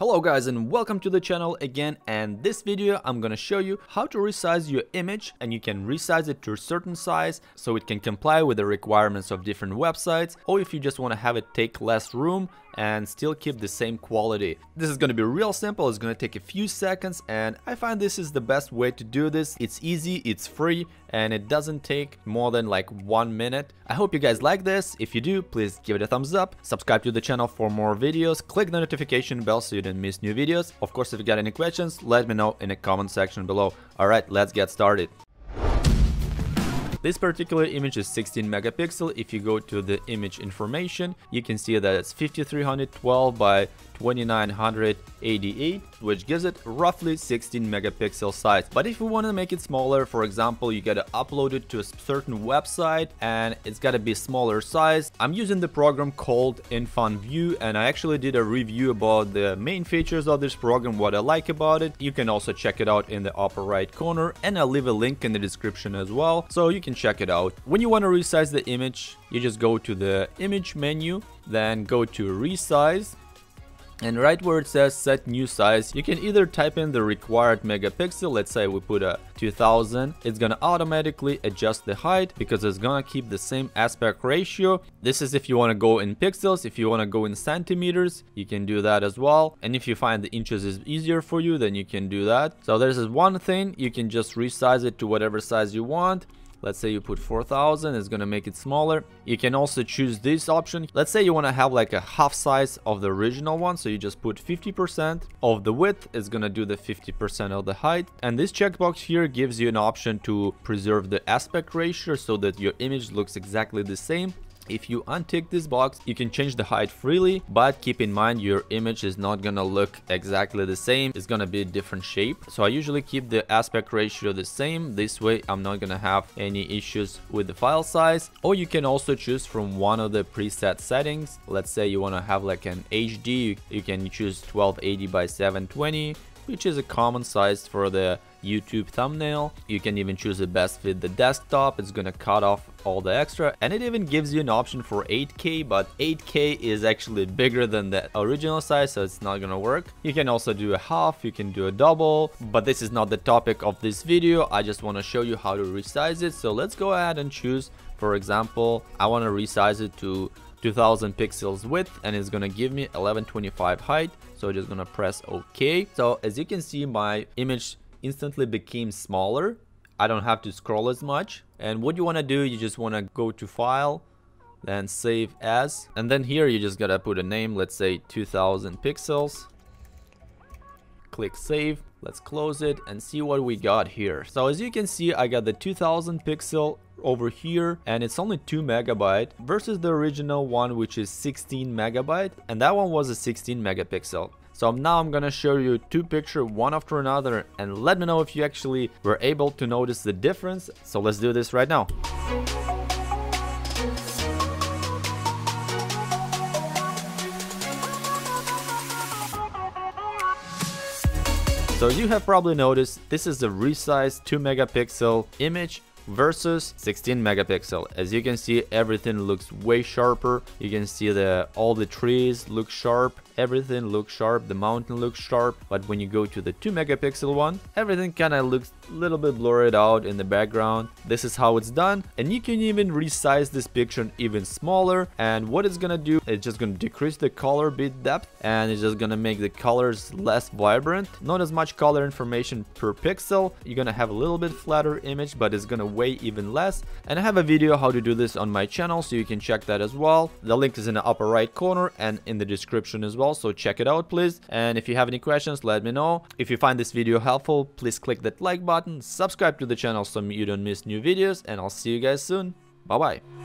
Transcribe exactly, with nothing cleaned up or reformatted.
Hello guys and welcome to the channel again, and this video I'm gonna show you how to resize your image, and you can resize it to a certain size so it can comply with the requirements of different websites, or if you just want to have it take less room and still keep the same quality. This is gonna be real simple, it's gonna take a few seconds, and I find this is the best way to do this. It's easy, it's free, and it doesn't take more than like one minute. I hope you guys like this. If you do, please give it a thumbs up, subscribe to the channel for more videos, click the notification bell so you don't miss new videos. Of course, if you got any questions, let me know in the comment section below. Alright, let's get started. This particular image is sixteen megapixel. If you go to the image information, you can see that it's fifty-three twelve by twenty-nine eighty-eight, which gives it roughly sixteen megapixel size. But if you want to make it smaller, for example, you gotta upload it to a certain website and it's gotta be smaller size. I'm using the program called IrfanView, and I actually did a review about the main features of this program, what I like about it. You can also check it out in the upper right corner, and I'll leave a link in the description as well, so you can check it out. When you want to resize the image, you just go to the image menu, then go to resize, and right where it says set new size, you can either type in the required megapixel. Let's say we put a two thousand. It's gonna automatically adjust the height because it's gonna keep the same aspect ratio. This is if you want to go in pixels. If you want to go in centimeters, you can do that as well, and if you find the inches is easier for you, then you can do that. So this is one thing, you can just resize it to whatever size you want. Let's say you put four thousand, it's gonna make it smaller. You can also choose this option. Let's say you wanna have like a half size of the original one, so you just put fifty percent of the width, it's gonna do the fifty percent of the height. And this checkbox here gives you an option to preserve the aspect ratio so that your image looks exactly the same. If you untick this box, you can change the height freely, but keep in mind your image is not gonna look exactly the same, it's gonna be a different shape. So I usually keep the aspect ratio the same, this way I'm not gonna have any issues with the file size. Or you can also choose from one of the preset settings. Let's say you wanna have like an H D, you can choose twelve eighty by seven twenty, which is a common size for the YouTube thumbnail. You can even choose the best fit the desktop, it's gonna cut off all the extra, and it even gives you an option for eight K, but eight K is actually bigger than the original size, so it's not gonna work. You can also do a half, you can do a double, but this is not the topic of this video. I just want to show you how to resize it. So let's go ahead and choose, for example, I want to resize it to two thousand pixels width, and it's gonna give me eleven twenty-five height, so just gonna press OK. So as you can see, my image instantly became smaller. I don't have to scroll as much. And what you want to do, you just want to go to file, then save as, and then here you just gotta put a name, let's say two thousand pixels, click save. Let's close it and see what we got here. So as you can see, I got the two thousand pixel over here, and it's only two megabyte versus the original one, which is sixteen megabyte, and that one was a sixteen megapixel. So now I'm gonna show you two pictures one after another, and let me know if you actually were able to notice the difference. So let's do this right now. So you have probably noticed, this is a resized two megapixel image versus sixteen megapixel. As you can see, everything looks way sharper. You can see the all the trees look sharp, everything looks sharp, the mountain looks sharp. But when you go to the two megapixel one, everything kind of looks a little bit blurred out in the background. This is how it's done, and you can even resize this picture even smaller, and what it's gonna do, it's just gonna decrease the color bit depth, and it's just gonna make the colors less vibrant, not as much color information per pixel. You're gonna have a little bit flatter image, but it's gonna way even less. And I have a video how to do this on my channel, so you can check that as well. The link is in the upper right corner and in the description as well, so check it out please. And if you have any questions, let me know. If you find this video helpful, please click that like button, subscribe to the channel so you don't miss new videos, and I'll see you guys soon. Bye bye.